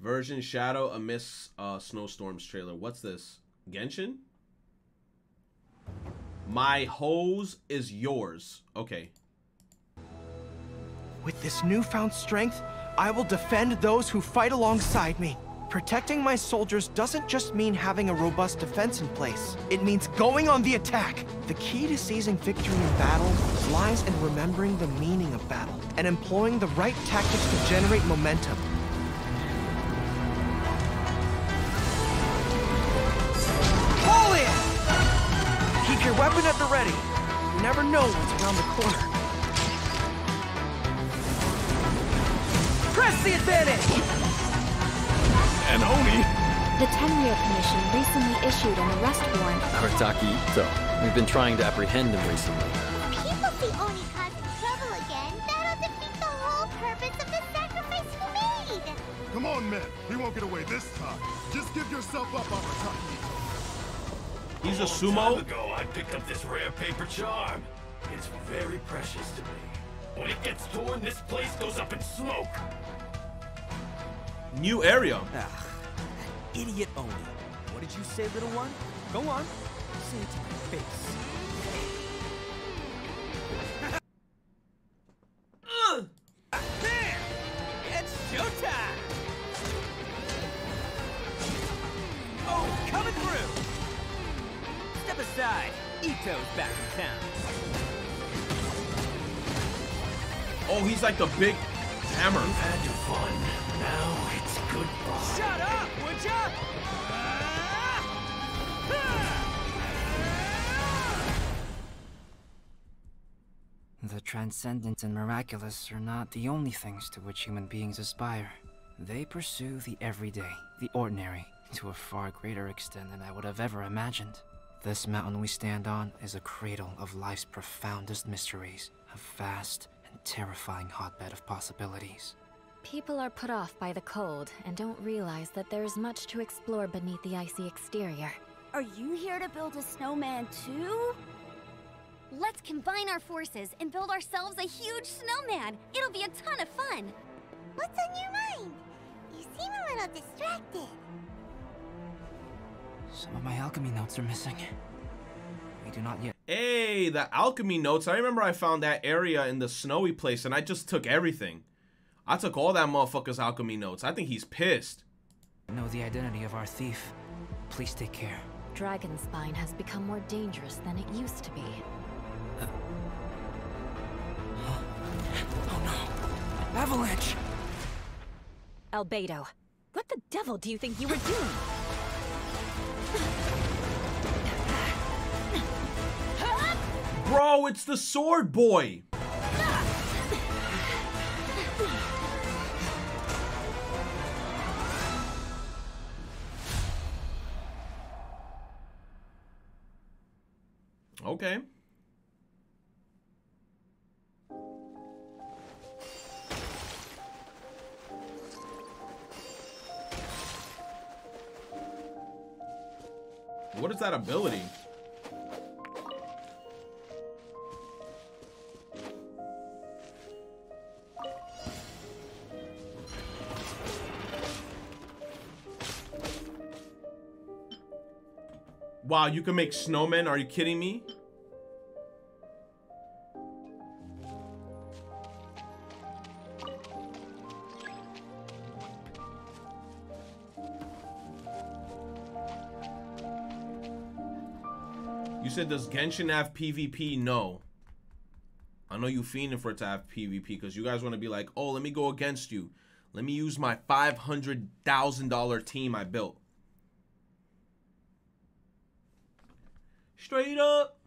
Version Shadow Amidst Snowstorms trailer. What's this? Genshin? My hose is yours. Okay. With this newfound strength, I will defend those who fight alongside me. Protecting my soldiers doesn't just mean having a robust defense in place. It means going on the attack. The key to seizing victory in battle lies in remembering the meaning of battle and employing the right tactics to generate momentum. Holy! Keep your weapon at the ready. You never know what's around the corner. Press the advantage! And Oni. The Tenryou Commission recently issued an arrest warrant. Arataki Itto. We've been trying to apprehend him recently. If people see Oni causing trouble again, that'll defeat the whole purpose of the sacrifice we made! Come on, men. We won't get away this time. Just give yourself up, Arataki. He's a sumo? A long time ago, I picked up this rare paper charm. It's very precious to me. When it gets torn, this place goes up in smoke. New area. Ah, that idiot Oni. What did you say, little one? Go on. Say it to my face. There! It's showtime! Oh, coming through! Step aside. Itto's back in town. Oh, he's like the big hammer. You've had your fun. Now it's goodbye. Shut up, would ya? The transcendent and miraculous are not the only things to which human beings aspire. They pursue the everyday, the ordinary, to a far greater extent than I would have ever imagined. This mountain we stand on is a cradle of life's profoundest mysteries, a vast and terrifying hotbed of possibilities. People are put off by the cold and don't realize that there is much to explore beneath the icy exterior. Are you here to build a snowman too? Let's combine our forces and build ourselves a huge snowman. It'll be a ton of fun. What's on your mind? You seem a little distracted. Some of my alchemy notes are missing. We do not yet. Hey, the alchemy notes. I remember I found that area in the snowy place and I just took everything. I took all that motherfucker's alchemy notes. I think he's pissed. Know the identity of our thief. Please take care. Dragonspine has become more dangerous than it used to be. Oh no. Avalanche! Albedo, what the devil do you think you were doing? Bro, it's the sword boy! Okay. What is that ability? Wow, you can make snowmen? Are you kidding me? Does Genshin have PvP? No. I know you fiending for it to have PvP because you guys want to be like, oh, let me go against you. Let me use my $500,000 team I built. Straight up.